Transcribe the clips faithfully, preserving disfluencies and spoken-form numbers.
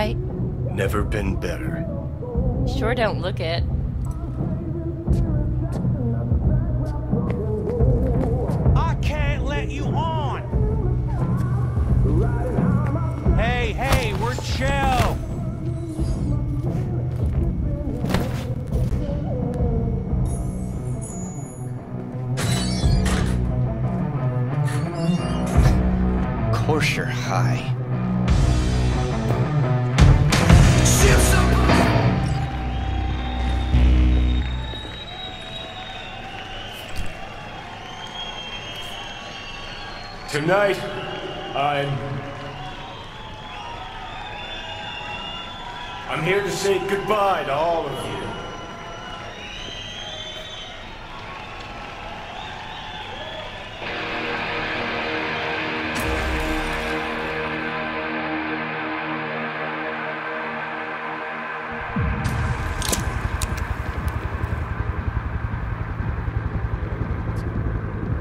right? Never been better. Sure don't look it. I can't let you on! Hey, hey, we're chill! Of course you're high. Tonight, I'm... I'm here to say goodbye to all of you.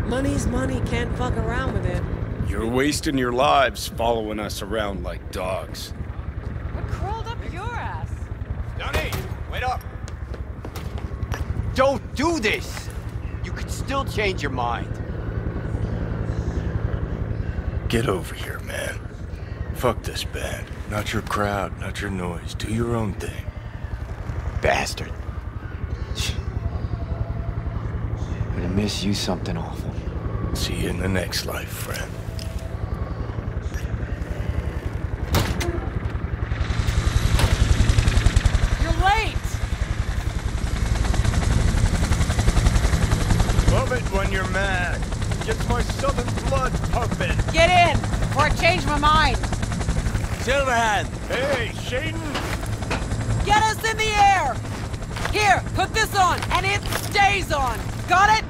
Money's money, can't fuck around with it. You're wasting your lives following us around like dogs. We're curled up your ass. Johnny, wait up. Don't do this. You could still change your mind. Get over here, man. Fuck this band. Not your crowd, not your noise. Do your own thing. Bastard. I'm gonna miss you something awful. See you in the next life, friend. You're late! Love it when you're mad. Gets my southern blood pumping. Get in, or I change my mind. Silverhand! Hey, Shaden! Get us in the air! Here, put this on, and it stays on! Got it?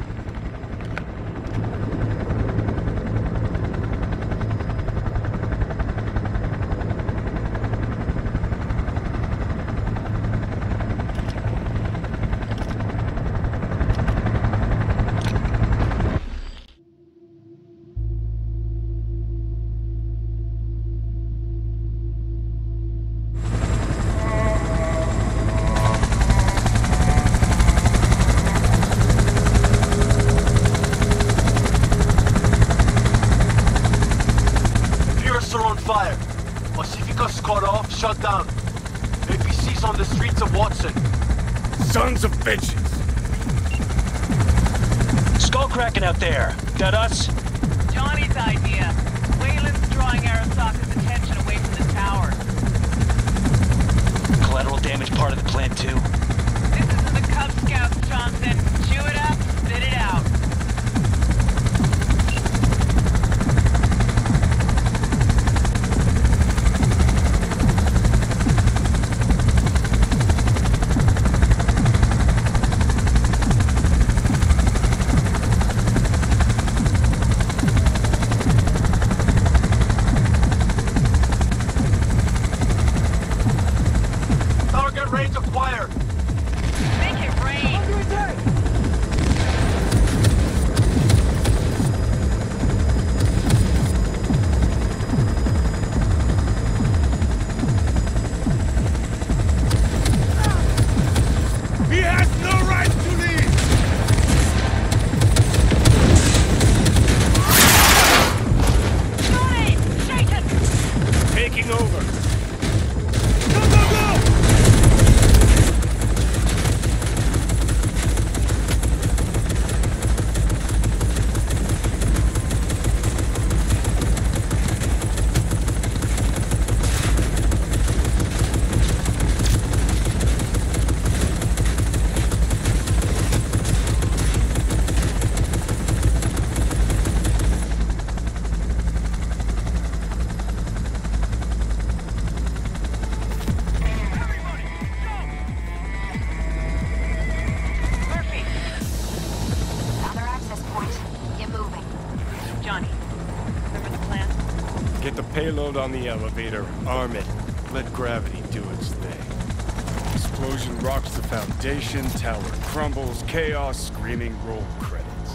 Payload on the elevator, arm it, let gravity do its thing. Explosion rocks the foundation, tower crumbles, chaos, screaming, roll credits.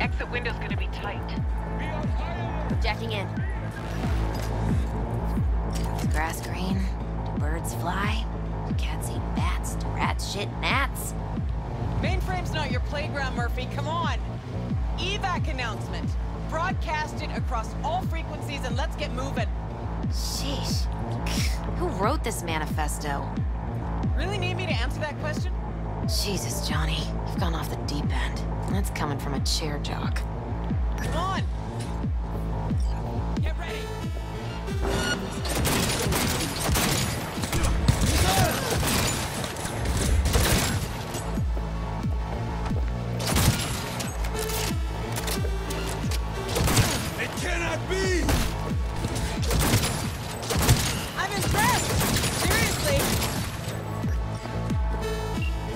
Exit window's gonna be tight. Jacking in. Grass green. birds fly. Cats eat bats. Rats shit gnats. Mainframe's not your playground, Murphy. Come on. Evac announcement. Broadcast it across all frequencies and let's get moving. Sheesh. Who wrote this manifesto? Really need me to answer that question? Jesus, Johnny. You've gone off the deep end. That's coming from a chair jock. Come on! Get ready! It cannot be! I'm impressed! Seriously!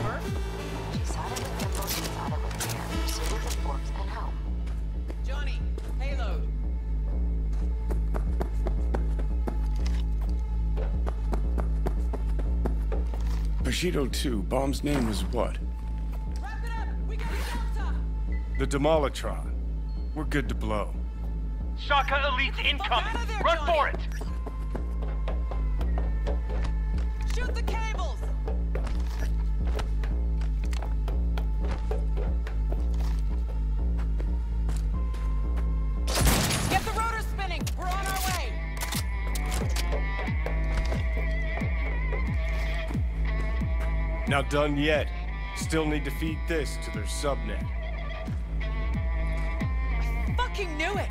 Murph? She saw it with Imbole, she saw it with care, pursued with force and help. Johnny, payload. Bushido two, bomb's name was what? Wrap it up! We got Delta! The Demolitron. We're good to blow. Shaka Elite's incoming! There, Run Johnny. for it! Shoot the cables! Get the rotor spinning! We're on our way! Not done yet. Still need to feed this to their subnet. I fucking knew it!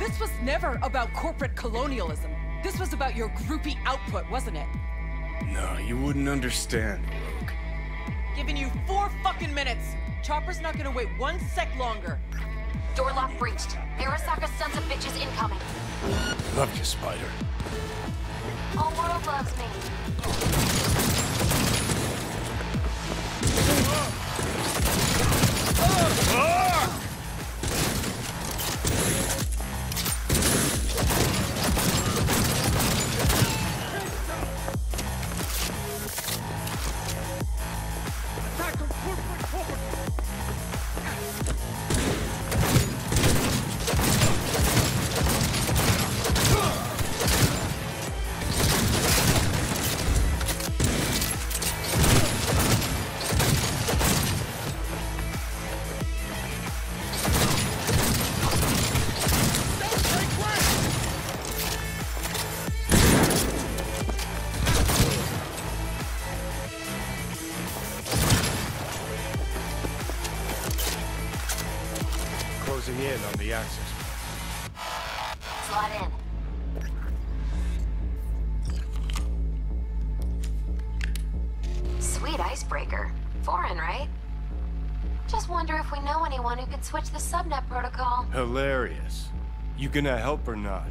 This was never about corporate colonialism. This was about your groupie output, wasn't it? No, you wouldn't understand, Rogue. Giving you four fucking minutes. Chopper's not gonna wait one sec longer. Door lock breached. Arasaka sons of bitches incoming. Love you, Spider. All world loves me. Oh. Oh. Switch the subnet protocol. Hilarious. You gonna help or not?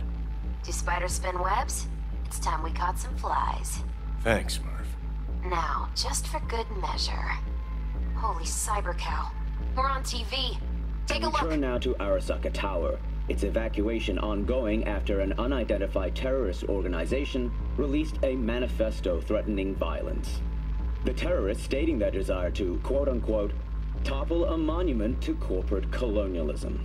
Do spiders spin webs? It's time we caught some flies. Thanks, Murph. Now, just for good measure. Holy cyber cow. We're on T V. Take a look. Turn now to Arasaka Tower. Its evacuation ongoing after an unidentified terrorist organization released a manifesto threatening violence. The terrorists stating their desire to, quote-unquote, topple a monument to corporate colonialism.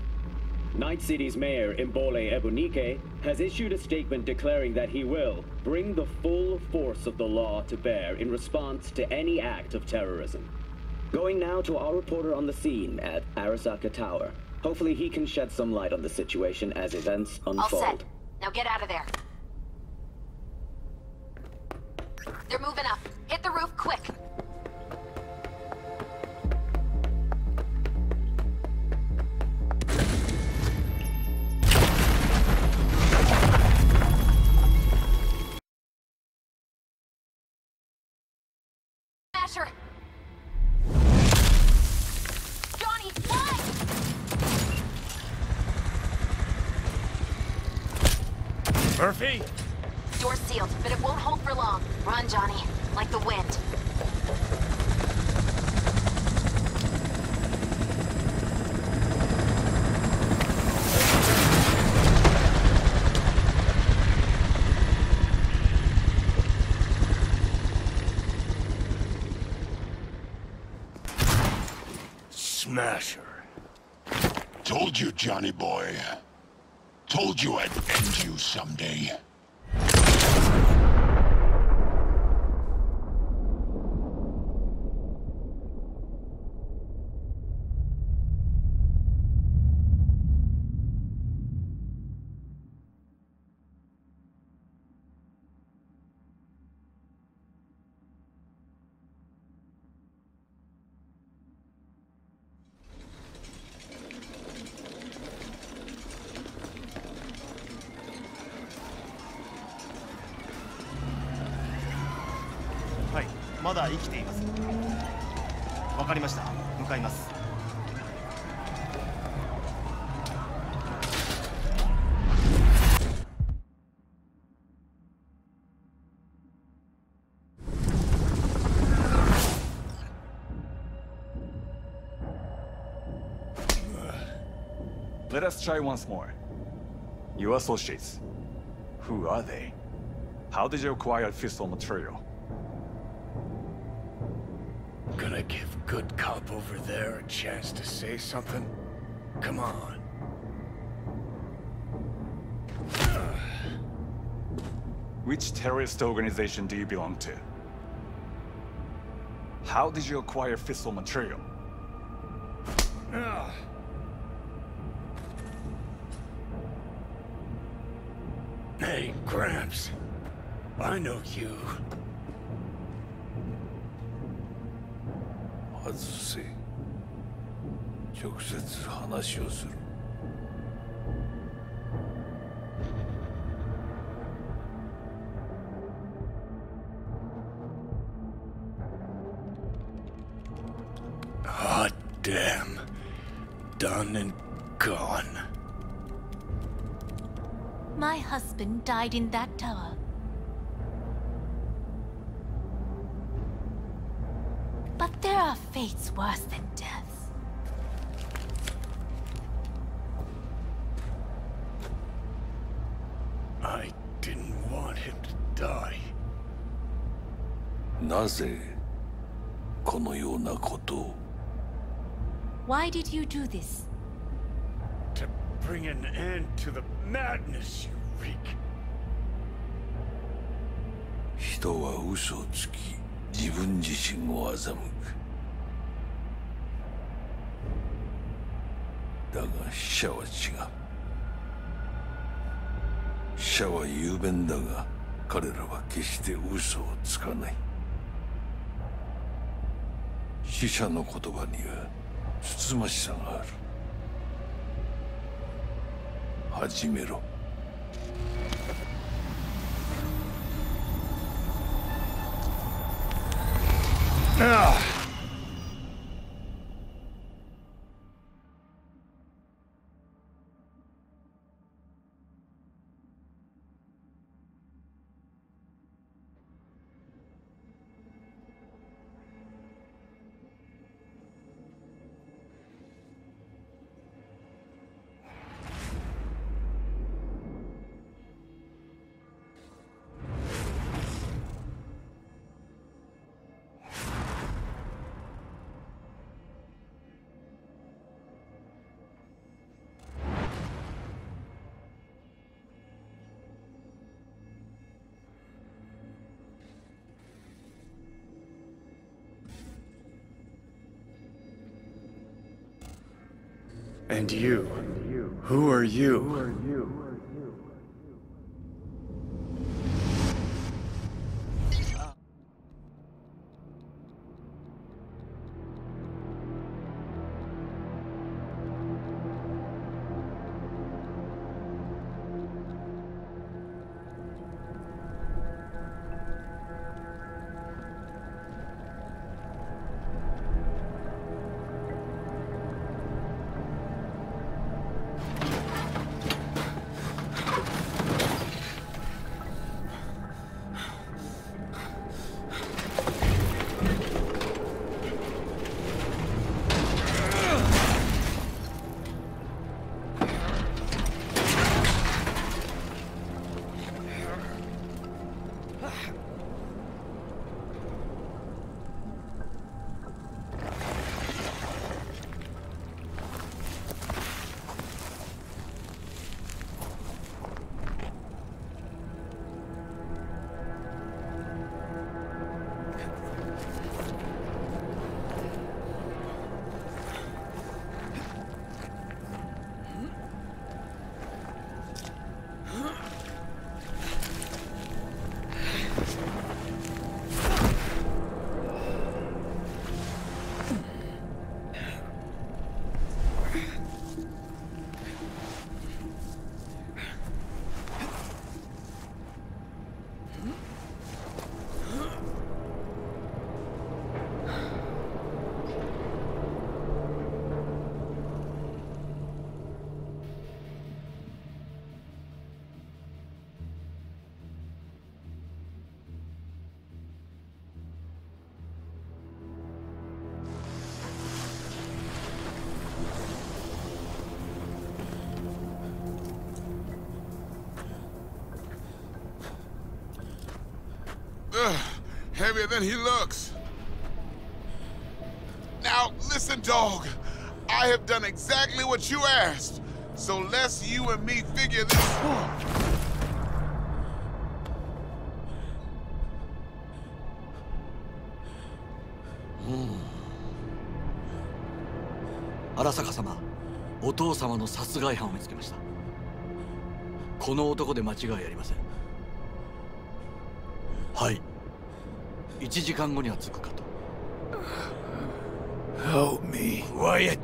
Night City's mayor, Imbole Ebunike, has issued a statement declaring that he will bring the full force of the law to bear in response to any act of terrorism. Going now to our reporter on the scene at Arasaka Tower. Hopefully he can shed some light on the situation as events unfold. All set. Now get out of there. They're moving up. Hit the roof quick. Murphy? Door's sealed, but it won't hold for long. Run, Johnny, like the wind. Smasher. Told you, Johnny boy. Told you I'd end you someday. まだ生きています。わかりました。向かいます。 Let us try once more. Your associates. Who are they? How did you acquire fissile material? Gonna give good cop over there a chance to say something? Come on. Which terrorist organization do you belong to? How did you acquire fissile material? Hey, Gramps. I know you. Azusi. Yoksa konuşuyorsun. Hot damn. Done and gone. My husband died in that tower. But there are fates worse than deaths. I didn't want him to die. なぜこのようなことを? Why did you do this? To bring an end to the madness you wreak. 人は嘘をつき 自分自身を欺く。だが死者は違う。死者は雄弁だが彼らは決して嘘をつかない。死者の言葉にはつつましさがある。始めろ。 Ugh. And you, who are you? Who are you? Ugh, heavier than he looks. Now, listen, dog. I have done exactly what you asked. So let's you and me figure this out. Hmm. Arasaka-sama, your father's assassin has been found. This man is no mistake. はい。一時間後には着くかと。Help me. Quiet.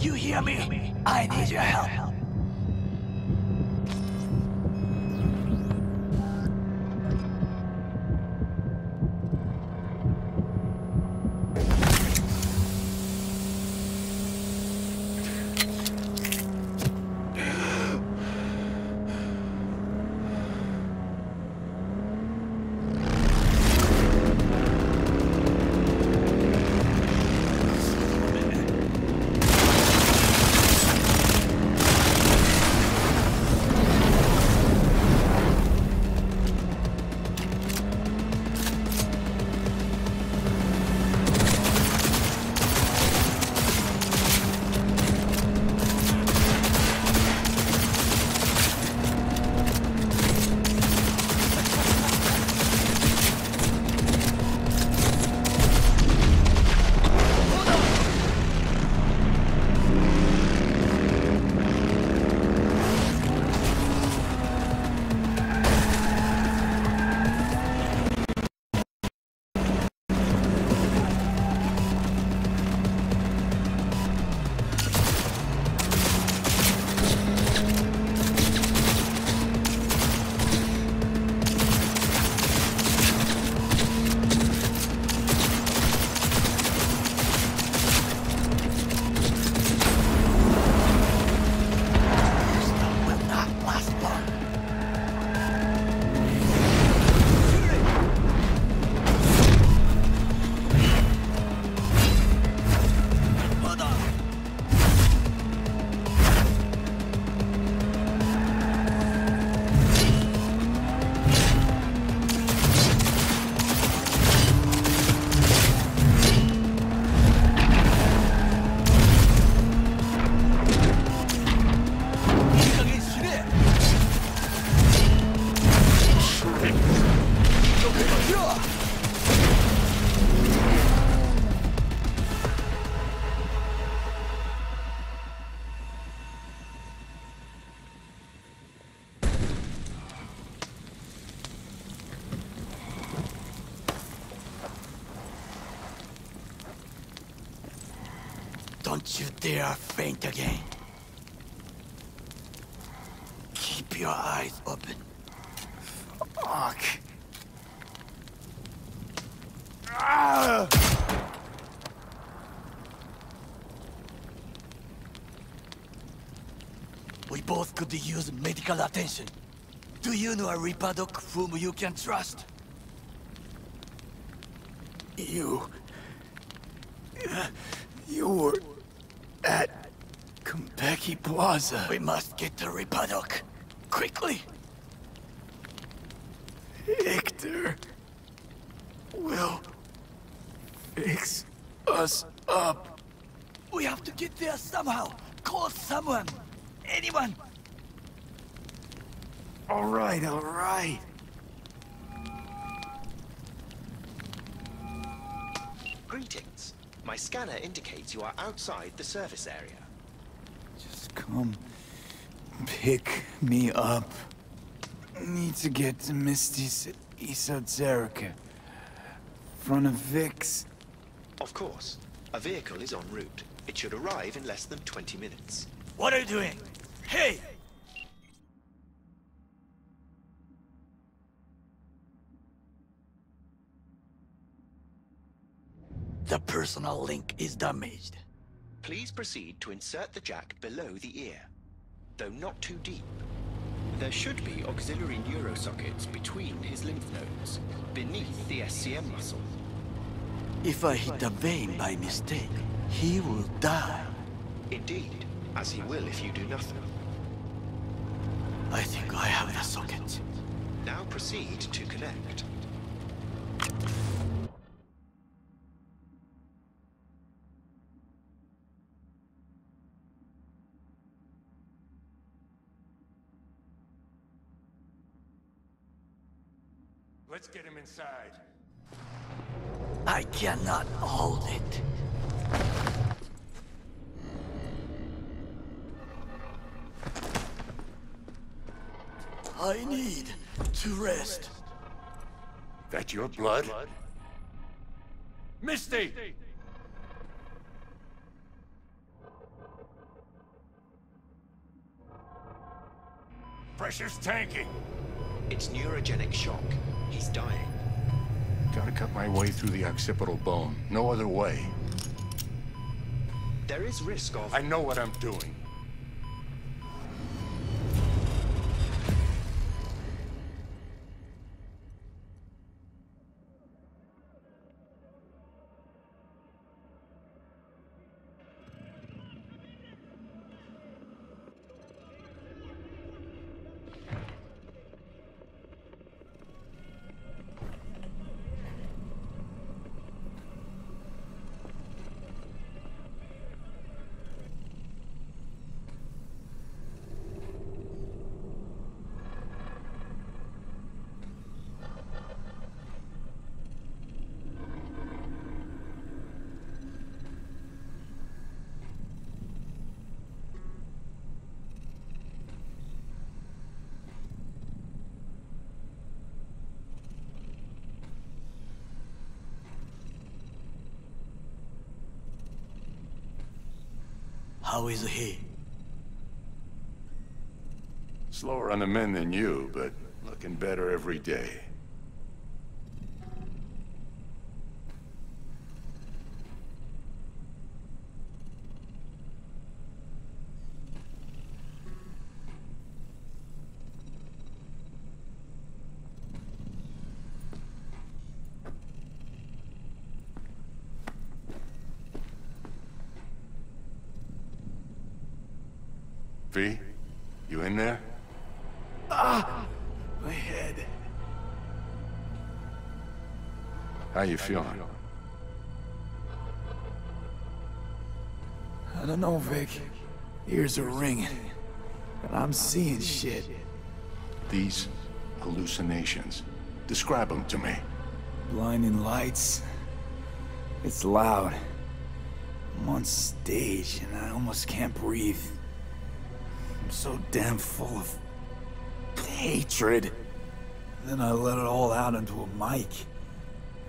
You hear me? I need your help. Don't you dare faint again. Keep your eyes open. Fuck. Ah! We both could use medical attention. Do you know a Ripperdoc whom you can trust? You... You were... at Compeki Plaza. We must get to Ripperdoc. Quickly. Victor will fix us up. We have to get there somehow. Call someone. Anyone. All right, all right. Greetings. My scanner indicates you are outside the service area. Just come pick me up. Need to get to Misty's Isoterica. Front of Vic's Of course. A vehicle is en route. It should arrive in less than twenty minutes. What are you doing? Hey! The personal link is damaged. Please proceed to insert the jack below the ear, though not too deep. There should be auxiliary neurosockets between his lymph nodes, beneath the S C M muscle. If I hit the vein by mistake, he will die. Indeed, as he will if you do nothing. I think I have the socket. Now proceed to connect. Let's get him inside. I cannot hold it. I need to rest. That your blood? Misty! Pressure's tanking. It's neurogenic shock. He's dying. Gotta cut my way through the occipital bone. No other way. There is risk of... I know what I'm doing. How is he? Slower on the mend than you, but looking better every day. V, you in there? Ah! My head. How you feeling? I don't know, Vic. Ears are ringing, and I'm seeing shit. These hallucinations. Describe them to me. Blinding lights. It's loud. I'm on stage, and I almost can't breathe. I'm so damn full of hatred. Then I let it all out into a mic,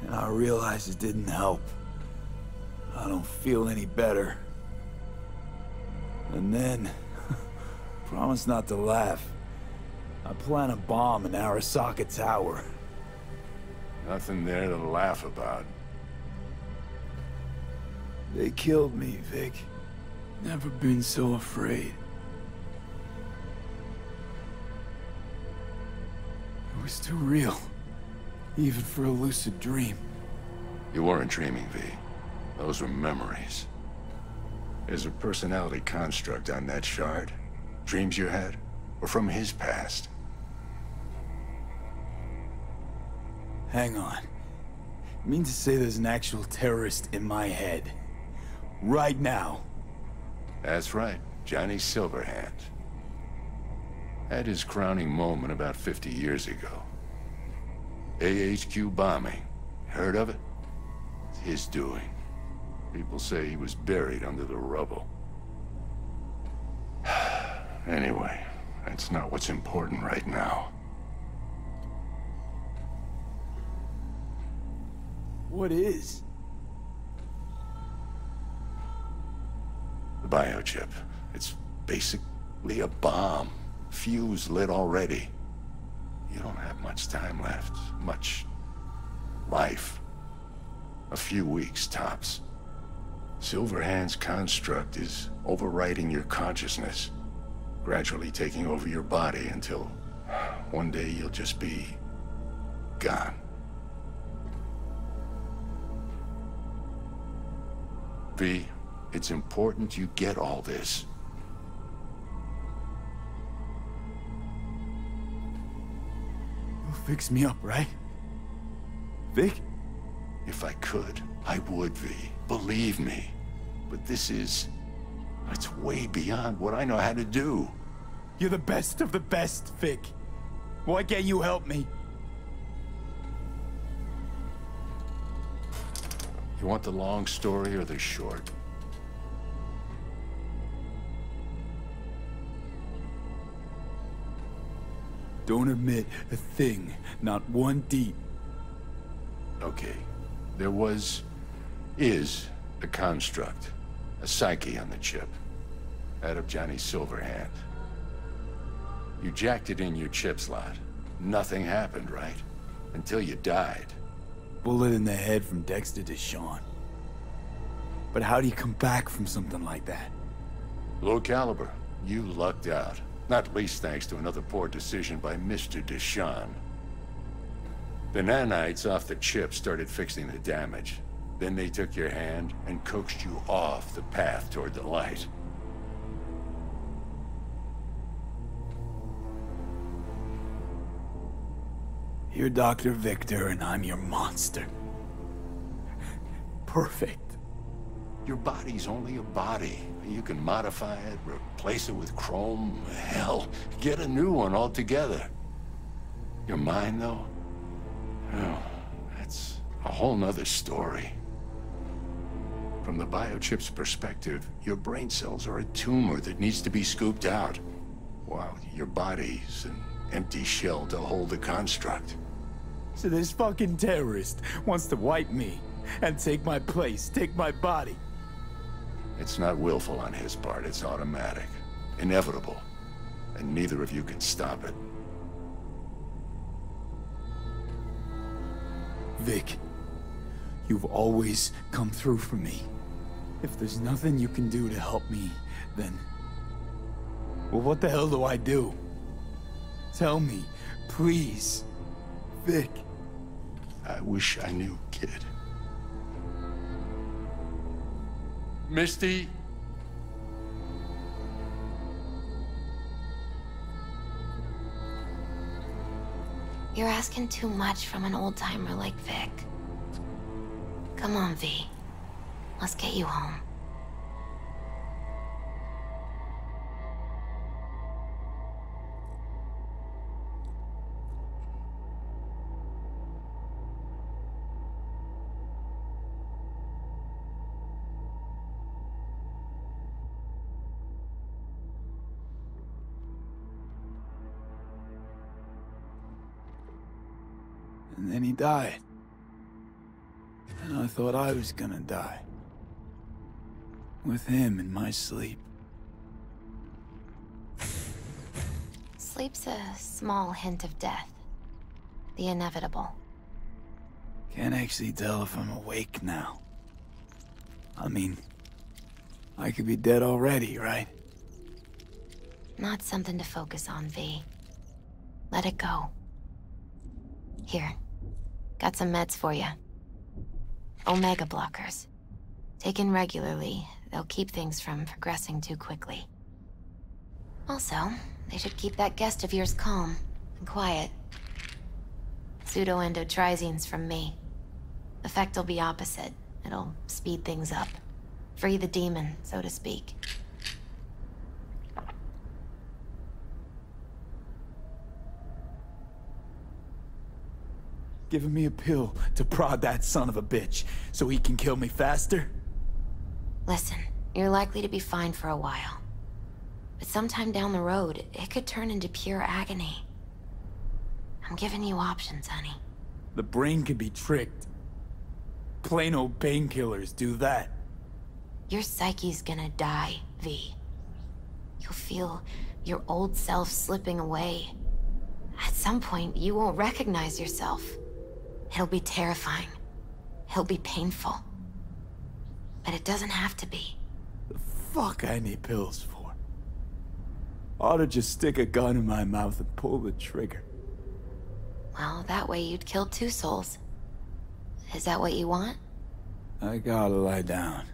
and I realized it didn't help. I don't feel any better. And then, promise not to laugh, I plant a bomb in Arasaka Tower. Nothing there to laugh about. They killed me, Vic. Never been so afraid. It was too real, even for a lucid dream. You weren't dreaming, V. Those were memories. There's a personality construct on that shard. Dreams you had were from his past. Hang on. I mean to say there's an actual terrorist in my head. Right now. That's right, Johnny Silverhand. Had his crowning moment about fifty years ago. A H Q bombing. Heard of it? It's his doing. People say he was buried under the rubble. Anyway, that's not what's important right now. What is? The biochip. It's basically a bomb. Fuse lit already. You don't have much time left. Much life. A few weeks tops. Silverhand's construct is overriding your consciousness, gradually taking over your body until one day you'll just be gone. V, it's important you get all this. You'll fix me up, right? Vic? If I could, I would, V. Believe me. But this is... it's way beyond what I know how to do. You're the best of the best, Vic. Why can't you help me? You want the long story or the short? Don't admit a thing, not one deep. Okay. There was... is a construct. A psyche on the chip. Out of Johnny Silverhand. You jacked it in your chip slot. Nothing happened, right? Until you died. Bullet in the head from Dexter DeShawn. But how do you come back from something like that? Low caliber. You lucked out. Not least thanks to another poor decision by Mister DeShawn. The nanites off the chip started fixing the damage. Then they took your hand and coaxed you off the path toward the light. You're Doctor Victor, and I'm your monster. Perfect. Your body's only a body. You can modify it, replace it with chrome, hell, get a new one altogether. Your mind, though? Oh, that's a whole nother story. From the biochip's perspective, your brain cells are a tumor that needs to be scooped out, while your body's an empty shell to hold the construct. So this fucking terrorist wants to wipe me and take my place, take my body. It's not willful on his part, it's automatic, inevitable, and neither of you can stop it. Vic, you've always come through for me. If there's nothing you can do to help me, then... well, what the hell do I do? Tell me, please. Vic. I wish I knew, kid. Misty? You're asking too much from an old-timer like Vic. Come on, V. Let's get you home. And then he died. And I thought I was gonna die. With him in my sleep. Sleep's a small hint of death. The inevitable. Can't actually tell if I'm awake now. I mean, I could be dead already, right? Not something to focus on, V. Let it go. Here. Got some meds for you. Omega blockers. Taken regularly, they'll keep things from progressing too quickly. Also, they should keep that guest of yours calm and quiet. Pseudoendotrizines from me. Effect will be opposite. It'll speed things up. Free the demon, so to speak. Giving me a pill to prod that son of a bitch, so he can kill me faster? Listen, you're likely to be fine for a while. But sometime down the road, it could turn into pure agony. I'm giving you options, honey. The brain can be tricked. Plain old painkillers do that. Your psyche's gonna die. V. You'll feel your old self slipping away. At some point, you won't recognize yourself. It'll be terrifying. It'll be painful. But it doesn't have to be. The fuck I need pills for? Ought to just stick a gun in my mouth and pull the trigger. Well, that way you'd kill two souls. Is that what you want? I gotta lie down.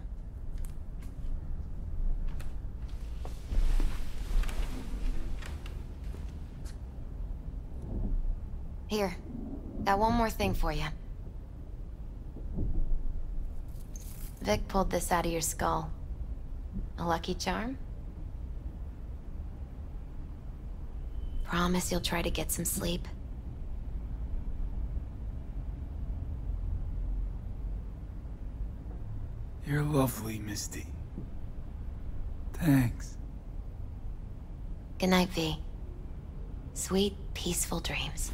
Here, got one more thing for you. Vic pulled this out of your skull. A lucky charm? Promise you'll try to get some sleep. You're lovely, Misty. Thanks. Good night, V. Sweet, peaceful dreams.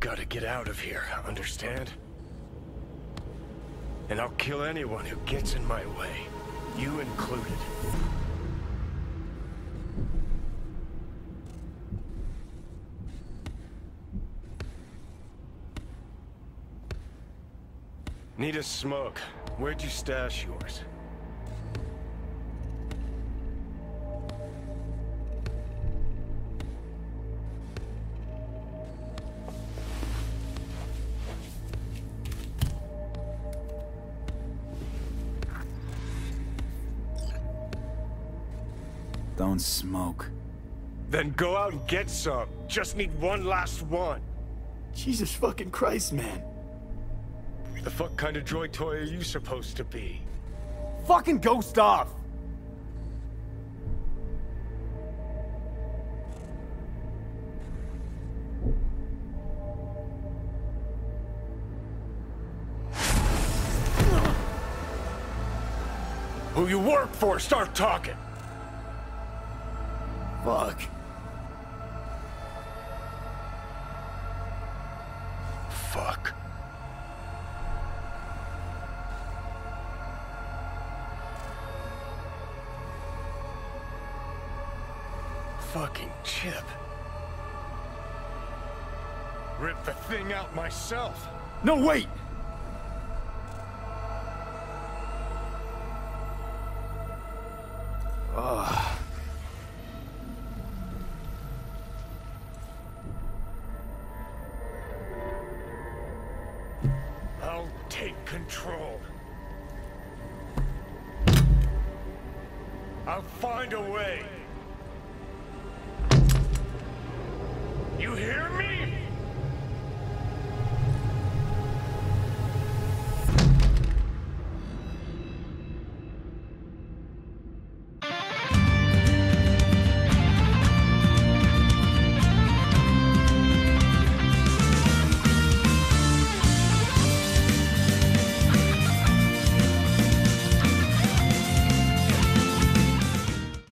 Gotta get out of here, understand? And I'll kill anyone who gets in my way, you included. Need a smoke. Where'd you stash yours? Don't smoke. Then go out and get some. Just need one last one. Jesus fucking Christ, man. The fuck kind of droid toy are you supposed to be? Fucking ghost off! Who you work for, start talking! Fuck. Fuck. Fucking chip. Rip the thing out myself. No, wait! Ugh. Control. I'll find a way. You hear me?